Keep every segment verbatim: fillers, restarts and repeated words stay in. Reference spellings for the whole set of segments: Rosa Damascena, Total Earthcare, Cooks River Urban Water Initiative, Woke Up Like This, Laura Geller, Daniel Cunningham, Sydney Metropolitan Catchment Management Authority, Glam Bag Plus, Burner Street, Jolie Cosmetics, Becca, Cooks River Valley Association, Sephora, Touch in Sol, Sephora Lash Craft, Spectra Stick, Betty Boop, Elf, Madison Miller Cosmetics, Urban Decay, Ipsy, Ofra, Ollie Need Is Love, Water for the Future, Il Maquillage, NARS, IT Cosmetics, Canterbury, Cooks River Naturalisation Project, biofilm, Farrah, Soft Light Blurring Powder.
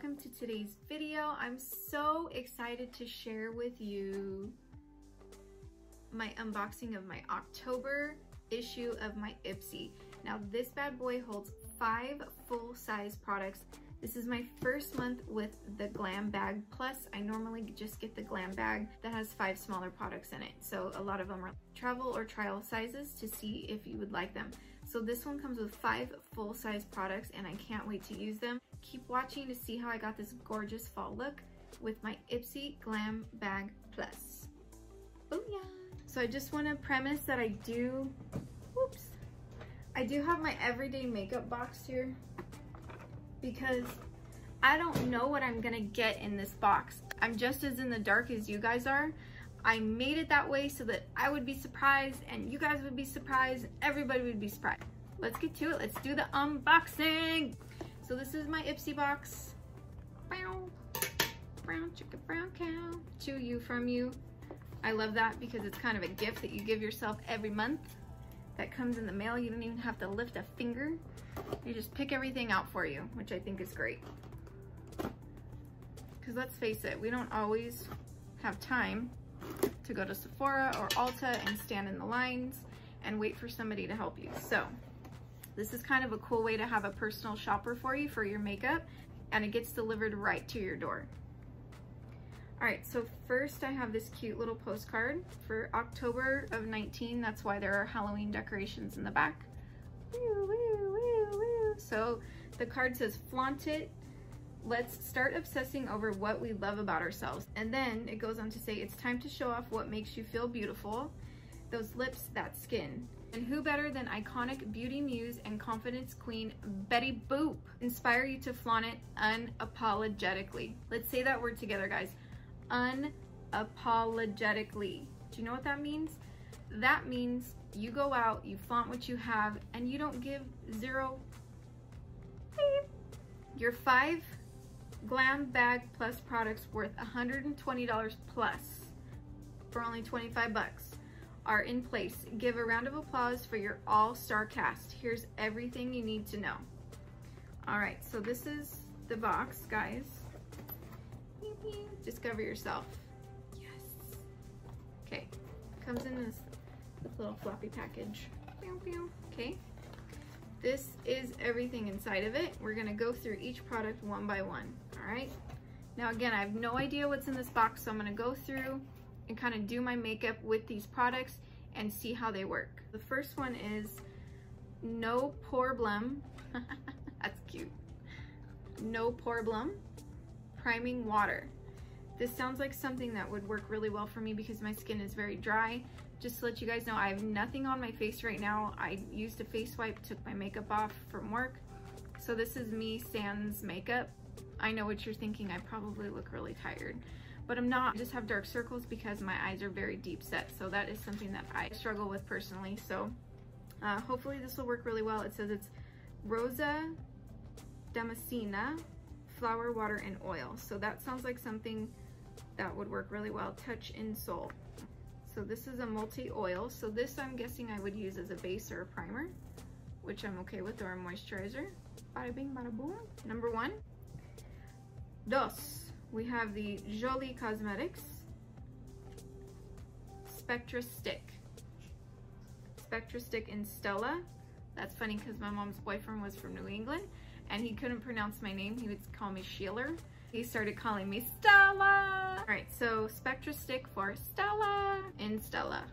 welcome to today's video. I'm so excited to share with you my unboxing of my October issue of my Ipsy. Now this bad boy holds five full-size products. This is my first month with the Glam Bag Plus. I normally just get the Glam Bag that has five smaller products in it. So a lot of them are travel or trial sizes to see if you would like them. So this one comes with five full-size products and I can't wait to use them. Keep watching to see how I got this gorgeous fall look with my Ipsy Glam Bag Plus. Booyah! So I just want to premise that I do, oops, I do have my everyday makeup box here, because I don't know what I'm gonna get in this box. I'm just as in the dark as you guys are. I made it that way so that I would be surprised and you guys would be surprised, everybody would be surprised. Let's get to it, let's do the unboxing. So this is my Ipsy box. Brown, brown chicken, brown cow, to you from you. I love that because it's kind of a gift that you give yourself every month. That comes in the mail, you don't even have to lift a finger. They just pick everything out for you, which I think is great. Because let's face it, we don't always have time to go to Sephora or Ulta and stand in the lines and wait for somebody to help you. So this is kind of a cool way to have a personal shopper for you for your makeup, and it gets delivered right to your door. All right, so first I have this cute little postcard for October of nineteen. That's why there are Halloween decorations in the back. Woo, woo, woo, woo. So the card says, flaunt it. Let's start obsessing over what we love about ourselves. And then it goes on to say, it's time to show off what makes you feel beautiful. Those lips, that skin. And who better than iconic beauty muse and confidence queen, Betty Boop. Inspire you to flaunt it unapologetically. Let's say that word together, guys. Unapologetically. Do you know what that means? That means you go out, you flaunt what you have, and you don't give zero your five Glam Bag Plus products worth one hundred twenty dollars plus for only twenty-five bucks are in place. Give a round of applause for your all-star cast. Here's everything you need to know. All right, so this is the box, guys. Discover yourself. Yes. Okay. Comes in this, this little floppy package. Okay. This is everything inside of it. We're gonna go through each product one by one. All right. Now again, I have no idea what's in this box, so I'm gonna go through and kind of do my makeup with these products and see how they work. The first one is No Poreblem. That's cute. No Poreblem. Priming water. This sounds like something that would work really well for me because my skin is very dry. Just to let you guys know, I have nothing on my face right now. I used a face wipe, took my makeup off from work. So this is me sans makeup. I know what you're thinking, I probably look really tired, but I'm not. I just have dark circles because my eyes are very deep set. So that is something that I struggle with personally. So uh, hopefully this will work really well. It says it's Rosa Damascena, flour, water, and oil. So that sounds like something that would work really well. Touch in Sol. So this is a multi-oil. So this I'm guessing I would use as a base or a primer, which I'm okay with, or a moisturizer. Bada bing, bada boom. Number one. Dos. We have the Jolie Cosmetics Spectra Stick. Spectra Stick in Stella. That's funny because my mom's boyfriend was from New England, and he couldn't pronounce my name. He would call me Sheeler. He started calling me Stella. All right, so Spectra Stick for Stella and Stella.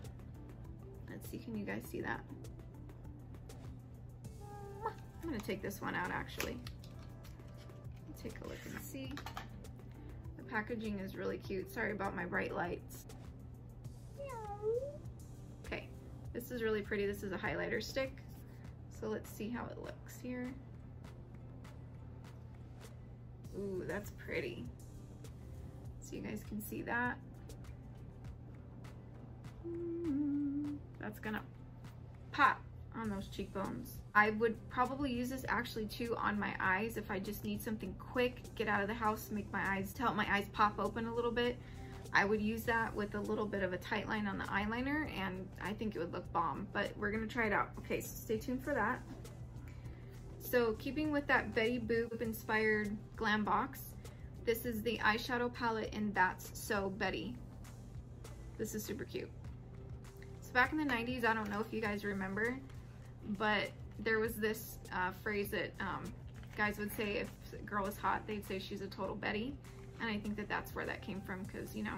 Let's see, can you guys see that? I'm gonna take this one out actually. Take a look and see. The packaging is really cute. Sorry about my bright lights. Okay, this is really pretty. This is a highlighter stick. So let's see how it looks here. Ooh, that's pretty. So you guys can see that. Mm-hmm. That's gonna pop on those cheekbones. I would probably use this actually too on my eyes if I just need something quick, get out of the house, make my eyes, to help my eyes pop open a little bit. I would use that with a little bit of a tight line on the eyeliner and I think it would look bomb, but we're gonna try it out. Okay, so stay tuned for that. So keeping with that Betty Boop inspired glam box, This is the eyeshadow palette in That's So Betty. This is super cute. So back in the nineties, I don't know if you guys remember, but there was this uh, phrase that um, guys would say if a girl is hot, they'd say she's a total Betty. And I think that that's where that came from, because, you know,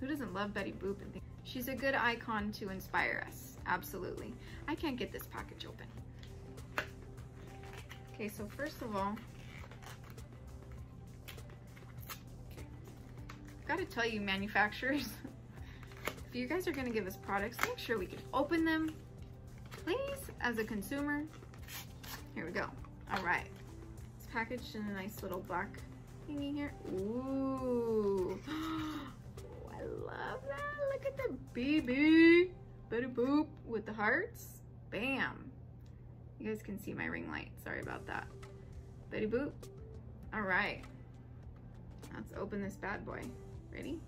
who doesn't love Betty Boop and things? She's a good icon to inspire us, absolutely. I can't get this package open. Okay, so first of all, I've got to tell you, manufacturers, if you guys are going to give us products, make sure we can open them, please, as a consumer. Here we go. All right. It's packaged in a nice little black thingy here. Ooh. Oh, I love that. Look at the B B. Betty Boop with the hearts. Bam. You guys can see my ring light. Sorry about that. Betty Boop. All right. Let's open this bad boy. Ready?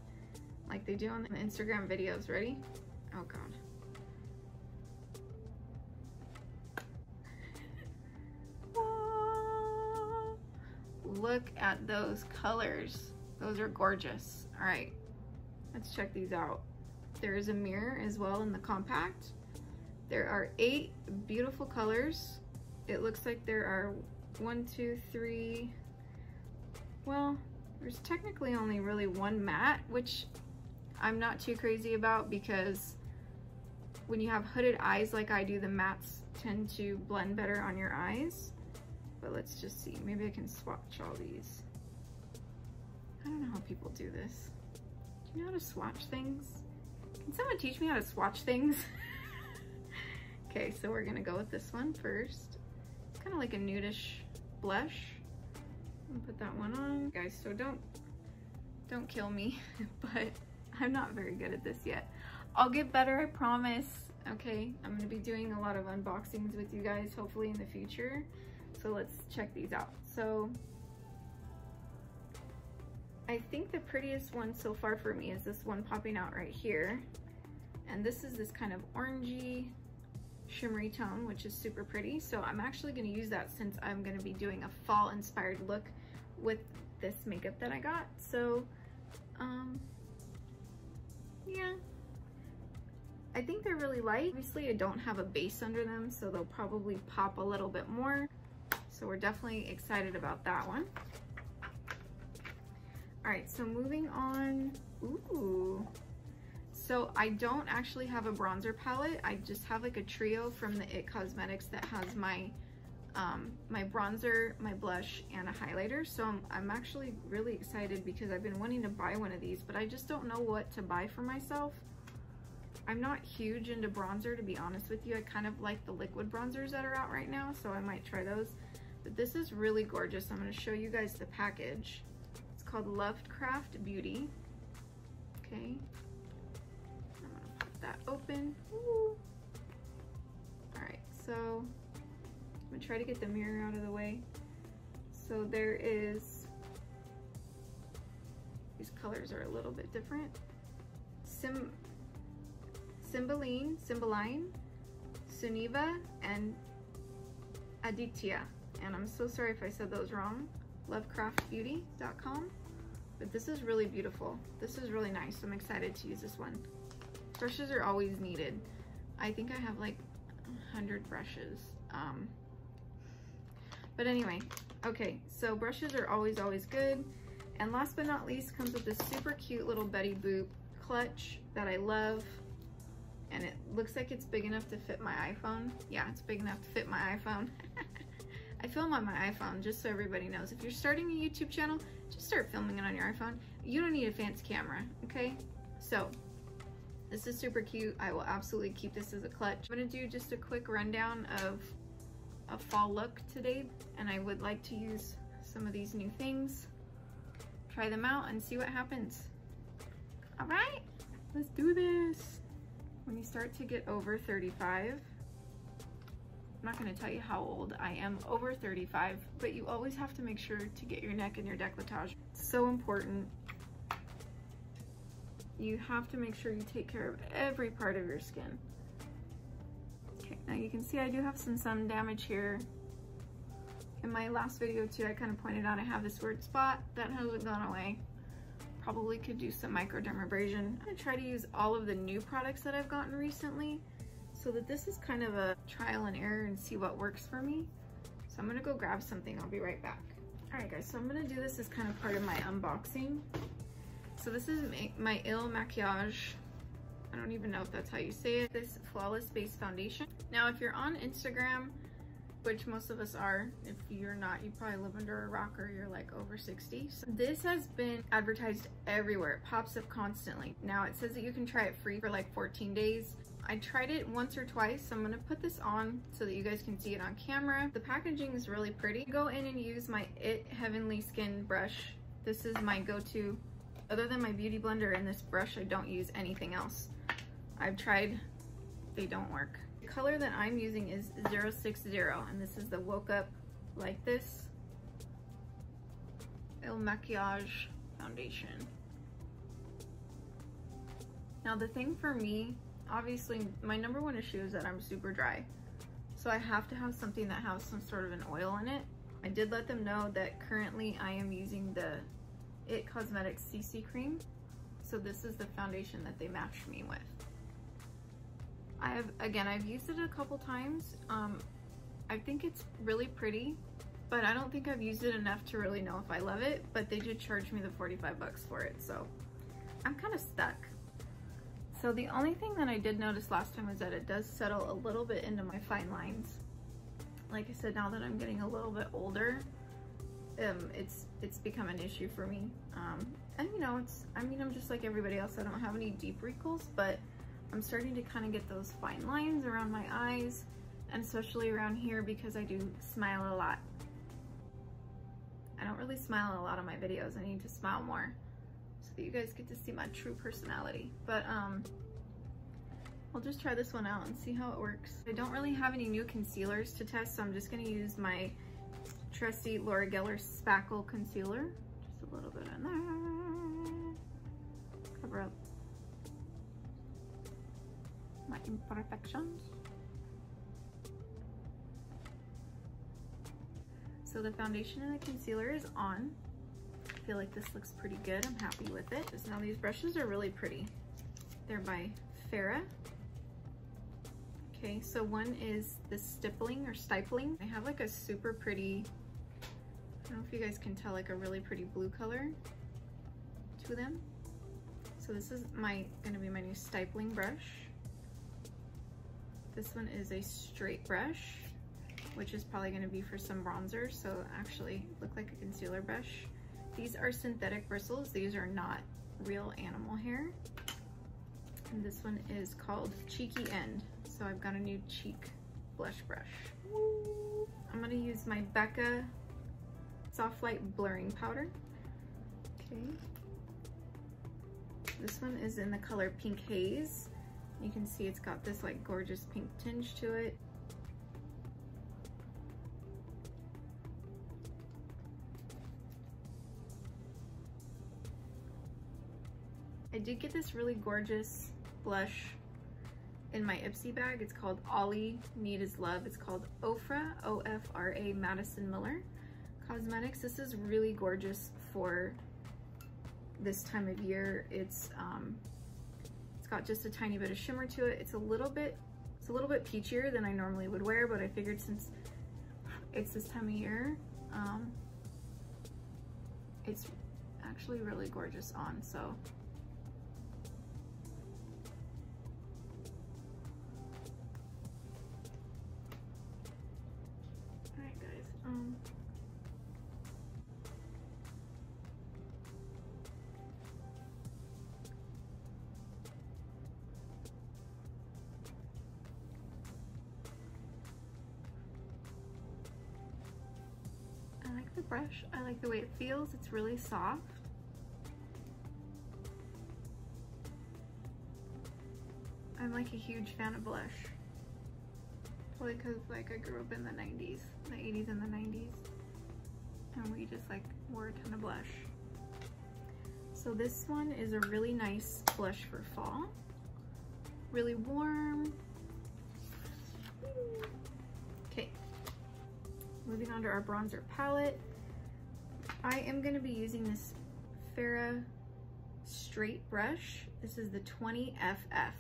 Like they do on the Instagram videos. Ready? Oh, God. Look at those colors. Those are gorgeous. All right, let's check these out. There is a mirror as well in the compact. There are eight beautiful colors. It looks like there are one, two, three. Well, there's technically only really one matte, which I'm not too crazy about, because when you have hooded eyes like I do, the mattes tend to blend better on your eyes. But let's just see, maybe I can swatch all these. I don't know how people do this. Do you know how to swatch things? Can someone teach me how to swatch things? Okay, so we're gonna go with this one first. It's kind of like a nudish blush. I'll put that one on. Guys, so don't, don't kill me, but I'm not very good at this yet. I'll get better, I promise. Okay, I'm gonna be doing a lot of unboxings with you guys, hopefully in the future. So let's check these out. So I think the prettiest one so far for me is this one popping out right here. And this is this kind of orangey shimmery tone, which is super pretty. So I'm actually gonna use that since I'm gonna be doing a fall inspired look with this makeup that I got. So um, yeah, I think they're really light. Obviously I don't have a base under them, so they'll probably pop a little bit more. So we're definitely excited about that one. All right, so moving on. Ooh. So I don't actually have a bronzer palette. I just have like a trio from the I T Cosmetics that has my um, my bronzer, my blush, and a highlighter. So I'm, I'm actually really excited because I've been wanting to buy one of these, but I just don't know what to buy for myself. I'm not huge into bronzer, to be honest with you. I kind of like the liquid bronzers that are out right now, so I might try those. But this is really gorgeous. I'm going to show you guys the package. It's called Lovecraft Beauty. Okay. I'm going to pop that open. Woo. All right, so I'm going to try to get the mirror out of the way. So there is, these colors are a little bit different. Sim Cymbeline, Cymbeline, Suniva, and Aditya. And I'm so sorry if I said those wrong. Lovecraft Beauty dot com. But this is really beautiful. This is really nice. I'm excited to use this one. Brushes are always needed. I think I have like one hundred brushes. Um, but anyway, okay. So brushes are always, always good. And last but not least, comes with this super cute little Betty Boop clutch that I love. And it looks like it's big enough to fit my iPhone. Yeah, it's big enough to fit my iPhone. I film on my iPhone, just so everybody knows. If you're starting a YouTube channel, just start filming it on your iPhone. You don't need a fancy camera, okay? So, this is super cute. I will absolutely keep this as a clutch. I'm gonna do just a quick rundown of a fall look today, and I would like to use some of these new things. Try them out and see what happens. All right, let's do this. When you start to get over thirty-five, I'm not going to tell you how old I am over thirty-five, but you always have to make sure to get your neck and your décolletage. It's so important. You have to make sure you take care of every part of your skin. Okay, now you can see I do have some sun damage here. in my last video too, I kind of pointed out I have this weird spot that hasn't gone away. Probably could do some microdermabrasion. I'm gonna try to use all of the new products that I've gotten recently, so that this is kind of a trial and error and see what works for me. So I'm gonna go grab something, I'll be right back. All right guys, so I'm gonna do this as kind of part of my unboxing. So this is my Il Maquillage, I don't even know if that's how you say it, this Flawless Base Foundation. Now if you're on Instagram, which most of us are, if you're not, you probably live under a rock or you're like over sixty. So this has been advertised everywhere, it pops up constantly. Now it says that you can try it free for like fourteen days. I tried it once or twice, so I'm gonna put this on so that you guys can see it on camera. The packaging is really pretty. Go in and use my It Heavenly Skin brush. This is my go-to, other than my beauty blender and this brush, I don't use anything else. I've tried, they don't work. The color that I'm using is zero six zero, and this is the Woke Up Like This Il Maquillage Foundation. Now the thing for me, obviously my number one issue is that I'm super dry. So I have to have something that has some sort of an oil in it. I did let them know that currently I am using the I T Cosmetics C C Cream. So this is the foundation that they matched me with. I have, again, I've used it a couple times. Um, I think it's really pretty, but I don't think I've used it enough to really know if I love it, but they did charge me the forty-five bucks for it, so I'm kind of stuck. So the only thing that I did notice last time was that it does settle a little bit into my fine lines. Like I said, now that I'm getting a little bit older, um, it's it's become an issue for me. Um, and you know, it's, I mean, I'm just like everybody else. I don't have any deep wrinkles, but I'm starting to kind of get those fine lines around my eyes, and especially around here because I do smile a lot. I don't really smile in a lot of my videos. I need to smile more so that you guys get to see my true personality. But um, I'll just try this one out and see how it works. I don't really have any new concealers to test, so I'm just gonna use my trusty Laura Geller Spackle Concealer. Just a little bit on there. Cover up my imperfections. So the foundation and the concealer is on. I feel like this looks pretty good. I'm happy with it. Just now these brushes are really pretty. They're by Farrah. Okay, so one is this stippling or stipling. I have like a super pretty, I don't know if you guys can tell, like a really pretty blue color to them. So this is my gonna be my new stipling brush. This one is a straight brush, which is probably going to be for some bronzer, so actually look like a concealer brush. These are synthetic bristles, these are not real animal hair. And this one is called Cheeky End, so I've got a new cheek blush brush. Woo! I'm going to use my Becca Soft Light Blurring Powder. Okay. This one is in the color Pink Haze. You can see it's got this like gorgeous pink tinge to it. I did get this really gorgeous blush in my Ipsy bag. It's called Ollie Need Is Love. It's called Ofra, O F R A, Madison Miller Cosmetics. This is really gorgeous for this time of year. It's um, got just a tiny bit of shimmer to it. It's a little bit, it's a little bit peachier than I normally would wear, but I figured since it's this time of year, um, it's actually really gorgeous on, so. All right guys, um. Brush. I like the way it feels. It's really soft. I'm like a huge fan of blush. Probably because like I grew up in the nineties, the eighties and the nineties, and we just like wore a ton of blush. So this one is a really nice blush for fall. Really warm. Okay. Moving on to our bronzer palette. I am going to be using this Farrah straight brush. This is the twenty F F.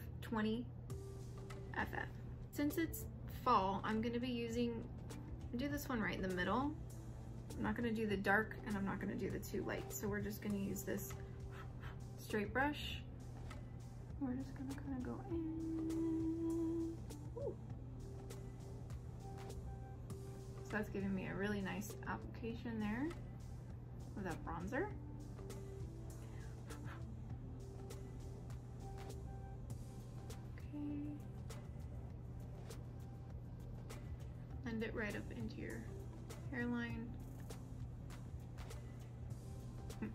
Since it's fall, I'm going to be using, do this one right in the middle. I'm not going to do the dark and I'm not going to do the too light. So we're just going to use this straight brush. We're just going to kind of go in. Ooh. So that's giving me a really nice application there with that bronzer. Blend it right up into your hairline. Hmm.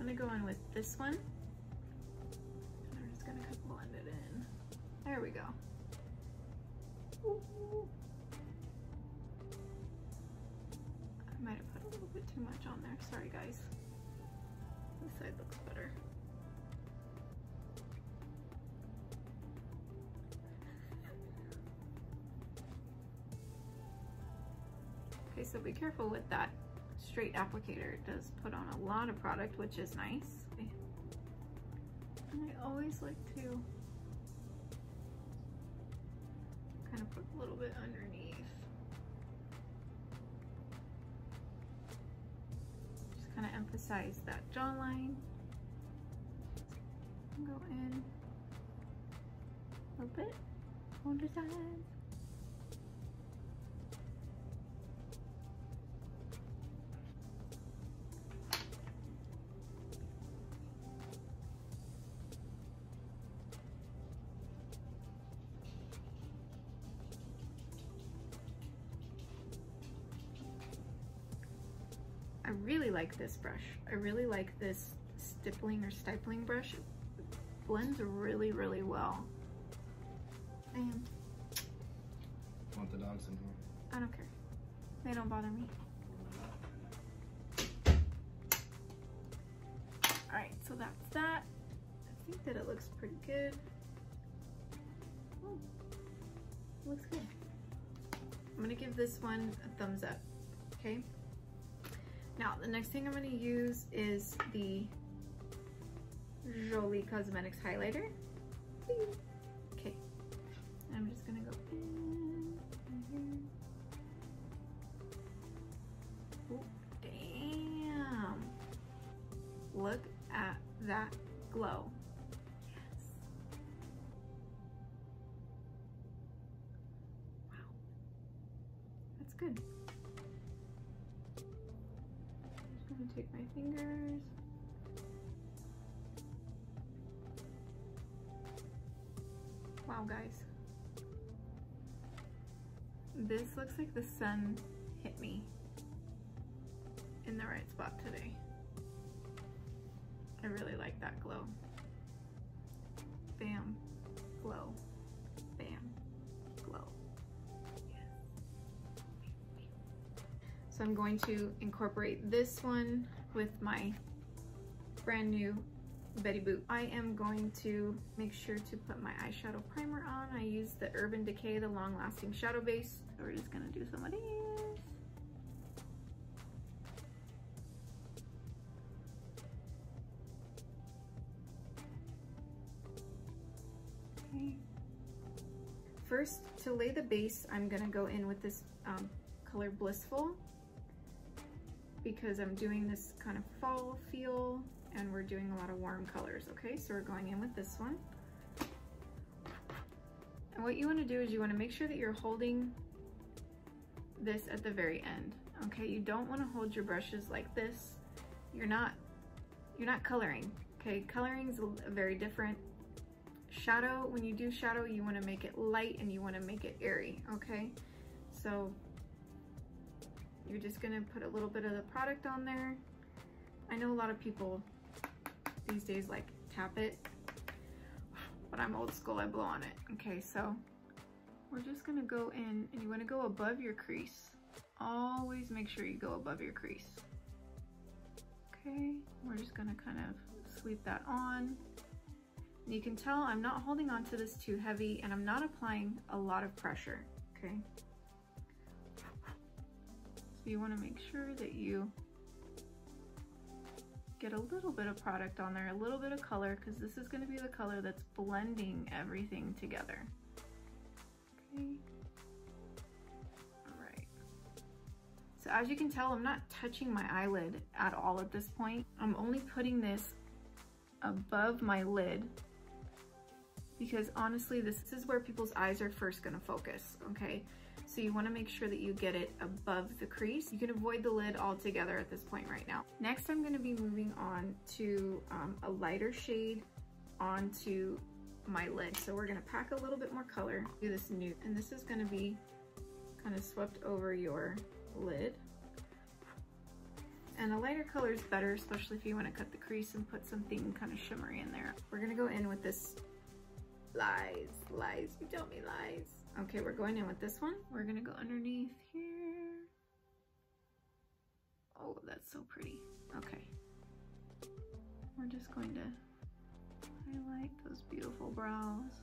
I'm gonna go in with this one. I'm just gonna blend it in. There we go. Ooh. I might have put a little bit too much on there. Sorry guys. This side looks better. Okay, so be careful with that straight applicator. It does put on a lot of product, which is nice. And I always like to kind of put a little bit underneath. Kind of emphasize that jawline. Go in a little bit on the side. Like this brush. I really like this stippling or stippling brush. It blends really, really well. And want the dots in here? I don't care. They don't bother me. All right, so that's that. I think that it looks pretty good. Oh, it looks good. I'm gonna give this one a thumbs up. Okay. Now, the next thing I'm going to use is the Jolie Cosmetics highlighter. Okay, I'm just going to go in here. Oh, damn. Look at that glow. Yes. Wow. That's good. I'm gonna take my fingers. Wow, guys. This looks like the sun hit me in the right spot today. I really like that glow. Bam, glow, bam, glow. So I'm going to incorporate this one with my brand new Betty Boop. I am going to make sure to put my eyeshadow primer on. I use the Urban Decay, the long lasting shadow base. So we're just gonna do some of these. Okay. First, to lay the base, I'm gonna go in with this um, color Blissful, because I'm doing this kind of fall feel and we're doing a lot of warm colors, okay? So we're going in with this one. And what you wanna do is you wanna make sure that you're holding this at the very end, okay? You don't wanna hold your brushes like this. You're not, you're not coloring, okay? Coloring's a very different shadow. When you do shadow, you wanna make it light and you wanna make it airy, okay? So you're just gonna put a little bit of the product on there. I know a lot of people these days like tap it, but I'm old school, I blow on it. Okay, so we're just gonna go in, and you wanna go above your crease always make sure you go above your crease. Okay, we're just gonna kind of sweep that on. You can tell I'm not holding on to this too heavy and I'm not applying a lot of pressure, okay? So you wanna make sure that you get a little bit of product on there, a little bit of color, because this is gonna be the color that's blending everything together. Okay. All right. So as you can tell, I'm not touching my eyelid at all at this point. I'm only putting this above my lid, because honestly, this is where people's eyes are first gonna focus, okay? So you wanna make sure that you get it above the crease. You can avoid the lid altogether at this point right now. Next, I'm gonna be moving on to um, a lighter shade onto my lid. So we're gonna pack a little bit more color, do this nude, and this is gonna be kind of swept over your lid. And a lighter color is better, especially if you wanna cut the crease and put something kind of shimmery in there. We're gonna go in with this Lies, lies, you tell me lies. Okay, we're going in with this one. We're gonna go underneath here. Oh, that's so pretty. Okay. We're just going to highlight those beautiful brows.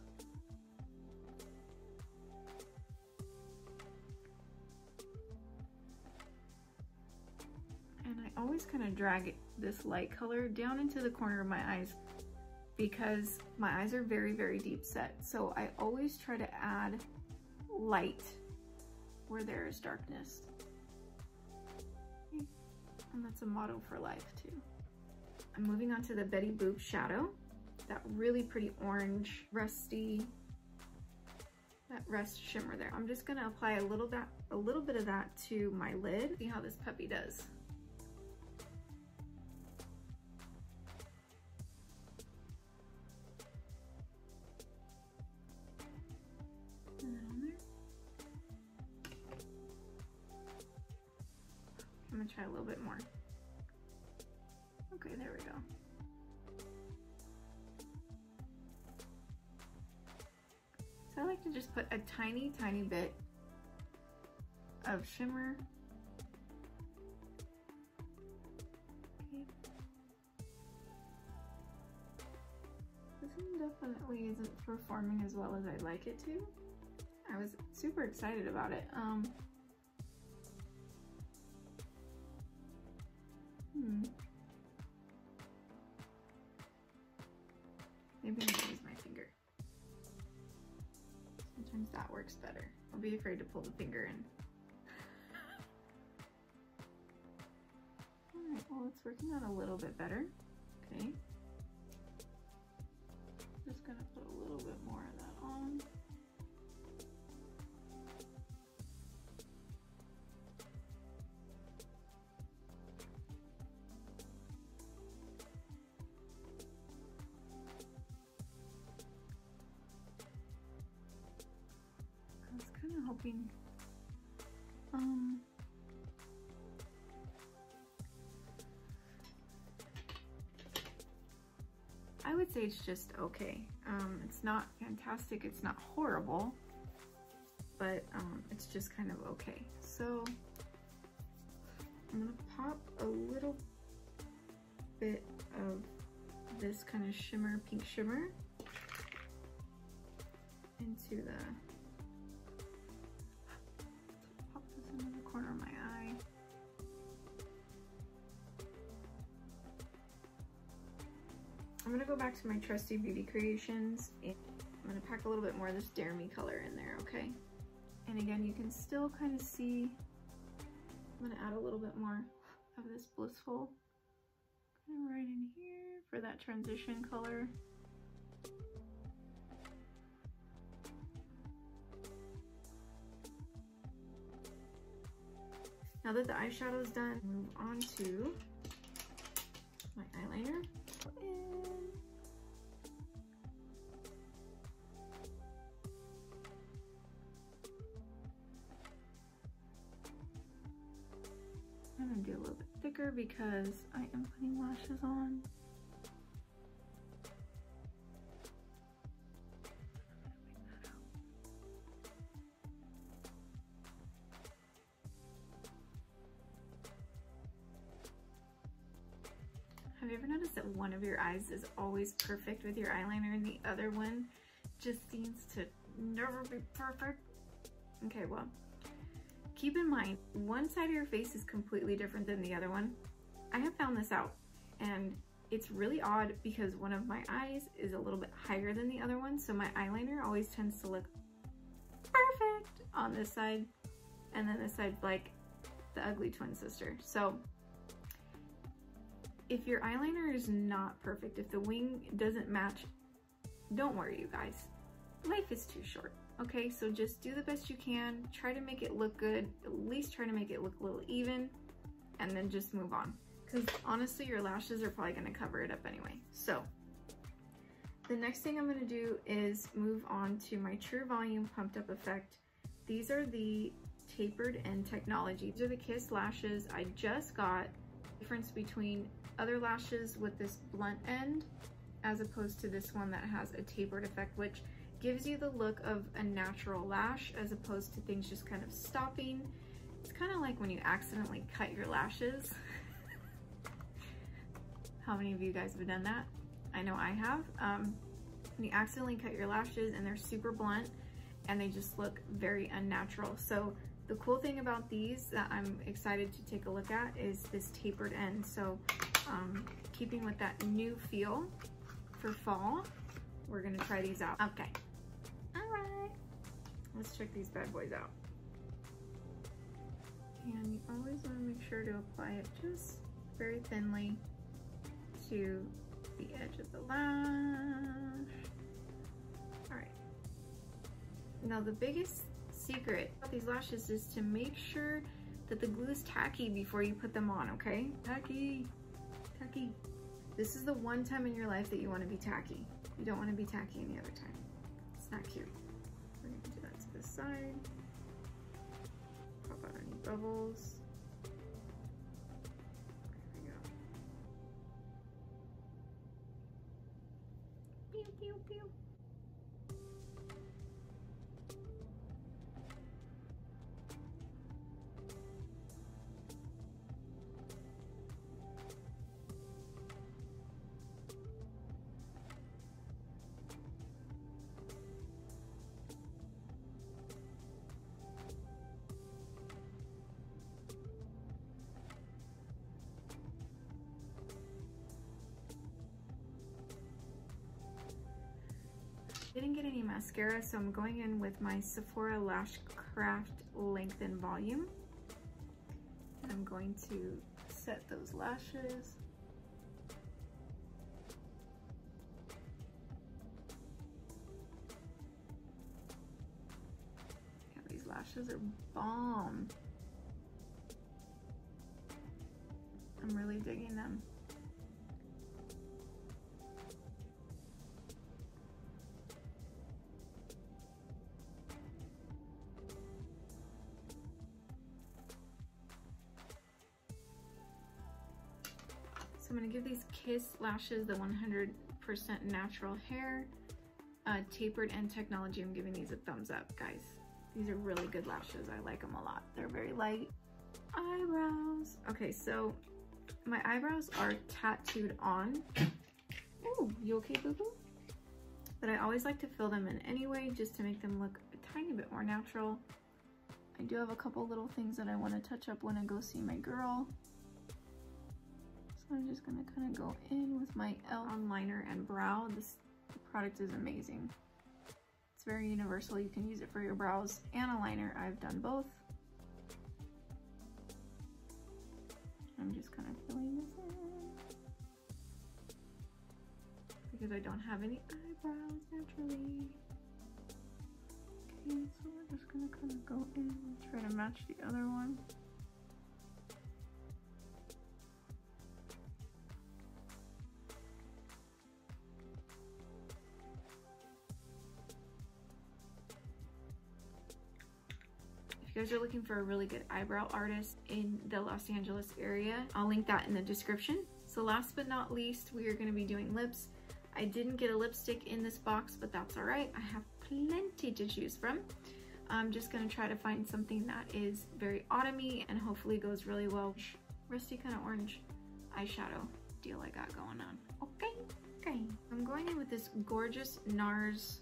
And I always kind of drag it, this light color down into the corner of my eyes, because my eyes are very, very deep set. So I always try to add light where there is darkness. And that's a motto for life too. I'm moving on to the Betty Boop shadow. That really pretty orange, rusty, that rust shimmer there. I'm just gonna apply a little, that, a little bit of that to my lid. See how this puppy does. I'm gonna try a little bit more. Okay, there we go. So I like to just put a tiny, tiny bit of shimmer. Okay. This one definitely isn't performing as well as I'd like it to. I was super excited about it. Um, Maybe I'm gonna use my finger. Sometimes that works better. I'll be afraid to pull the finger in. All right, well, it's working out a little bit better. Okay. Just gonna put a little bit more of that on. Um, I would say it's just okay. Um, it's not fantastic, it's not horrible, but um, it's just kind of okay. So I'm gonna pop a little bit of this kind of shimmer, pink shimmer, into the corner of my eye. I'm gonna go back to my trusty Beauty Creations and I'm gonna pack a little bit more of this Dare Me color in there, okay? And again, you can still kind of see, I'm gonna add a little bit more of this Blissful kind of right in here for that transition color. Now that the eyeshadow is done, move on to my eyeliner. I'm gonna do a little bit thicker because I am putting lashes on. Have you ever noticed that one of your eyes is always perfect with your eyeliner and the other one just seems to never be perfect? Okay, well, keep in mind, one side of your face is completely different than the other one. I have found this out, and it's really odd because one of my eyes is a little bit higher than the other one, so my eyeliner always tends to look perfect on this side, and then this side like the ugly twin sister. So if your eyeliner is not perfect, if the wing doesn't match, don't worry, you guys. Life is too short, okay? So just do the best you can. Try to make it look good. At least try to make it look a little even, and then just move on. Because honestly, your lashes are probably gonna cover it up anyway. So the next thing I'm gonna do is move on to my True Volume Pumped Up Effect. These are the Tapered End Technology. These are the Kiss lashes I just got. The difference between other lashes with this blunt end as opposed to this one that has a tapered effect, which gives you the look of a natural lash as opposed to things just kind of stopping. It's kind of like when you accidentally cut your lashes. How many of you guys have done that? I know I have. Um, you accidentally cut your lashes and they're super blunt and they just look very unnatural. So the cool thing about these that I'm excited to take a look at is this tapered end. So Um, keeping with that new feel for fall, we're gonna try these out. Okay, all right, let's check these bad boys out. And you always wanna make sure to apply it just very thinly to the edge of the lash. All right, now the biggest secret about these lashes is to make sure that the glue is tacky before you put them on, okay? Tacky. Tacky. This is the one time in your life that you want to be tacky. You don't want to be tacky any other time. It's not cute. We're going to do that to this side. Pop out any bubbles. There we go. Pew, pew, pew. Didn't get any mascara, so I'm going in with my Sephora Lash Craft Lengthen Volume. And I'm going to set those lashes. Yeah, these lashes are bomb. I'm really digging them. I'm gonna give these Kiss lashes the one hundred percent natural hair, uh, tapered end technology. I'm giving these a thumbs up, guys. These are really good lashes. I like them a lot. They're very light. Eyebrows. Okay, so my eyebrows are tattooed on. Oh, you okay, boo-boo? But I always like to fill them in anyway, just to make them look a tiny bit more natural. I do have a couple little things that I wanna touch up when I go see my girl. I'm just gonna kind of go in with my Elf liner and brow. This product is amazing. It's very universal. You can use it for your brows and a liner. I've done both. I'm just kind of filling this in because I don't have any eyebrows naturally. Okay, so we're just gonna kind of go in and try to match the other one. You guys are looking for a really good eyebrow artist in the Los Angeles area, I'll link that in the description. So last but not least, we are going to be doing lips. I didn't get a lipstick in this box, but that's all right. I have plenty to choose from. I'm just going to try to find something that is very autumny and hopefully goes really well. Rusty kind of orange eyeshadow. deal I got going on. Okay, okay. I'm going in with this gorgeous NARS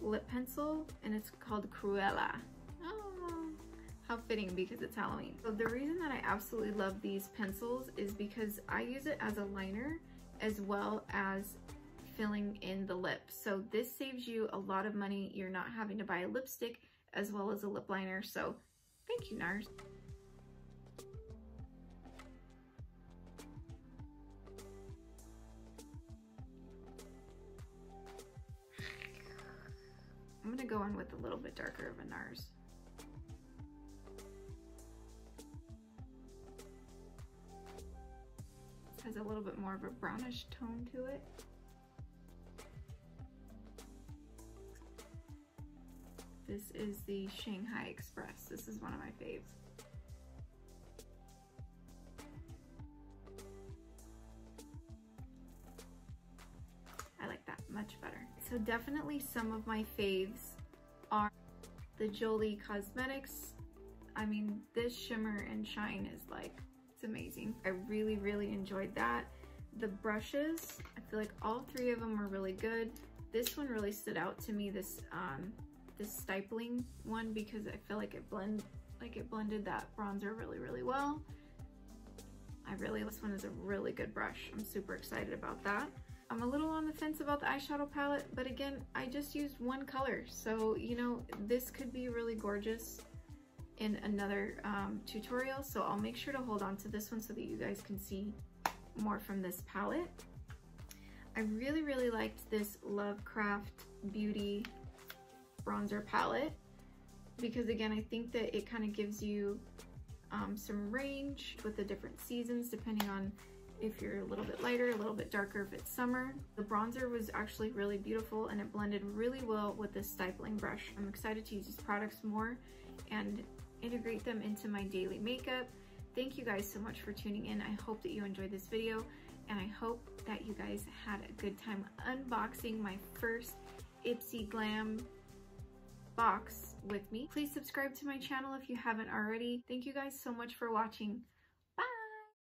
lip pencil, and it's called Cruella. Oh, how fitting because it's Halloween. So the reason that I absolutely love these pencils is because I use it as a liner as well as filling in the lip. So this saves you a lot of money. You're not having to buy a lipstick as well as a lip liner. So thank you, NARS. I'm gonna go in with a little bit darker of a NARS. This has a little bit more of a brownish tone to it. This is the Shanghai Express. This is one of my faves. Much better. So definitely some of my faves are the Jolie Cosmetics. I mean, this shimmer and shine is like, it's amazing. I really, really enjoyed that. The brushes, I feel like all three of them were really good. This one really stood out to me, this um, this stippling one, because I feel like it blend, like it blended that bronzer really, really well. I really, this one is a really good brush. I'm super excited about that. I'm a little on the fence about the eyeshadow palette, but again, I just used one color. So, you know, this could be really gorgeous in another um, tutorial. So I'll make sure to hold on to this one so that you guys can see more from this palette. I really, really liked this Lovecraft Beauty bronzer palette because again, I think that it kind of gives you um, some range with the different seasons, depending on if you're a little bit lighter, a little bit darker if it's summer. The bronzer was actually really beautiful and it blended really well with this stippling brush. I'm excited to use these products more and integrate them into my daily makeup. Thank you guys so much for tuning in. I hope that you enjoyed this video and I hope that you guys had a good time unboxing my first Ipsy Glam box with me. Please subscribe to my channel if you haven't already. Thank you guys so much for watching.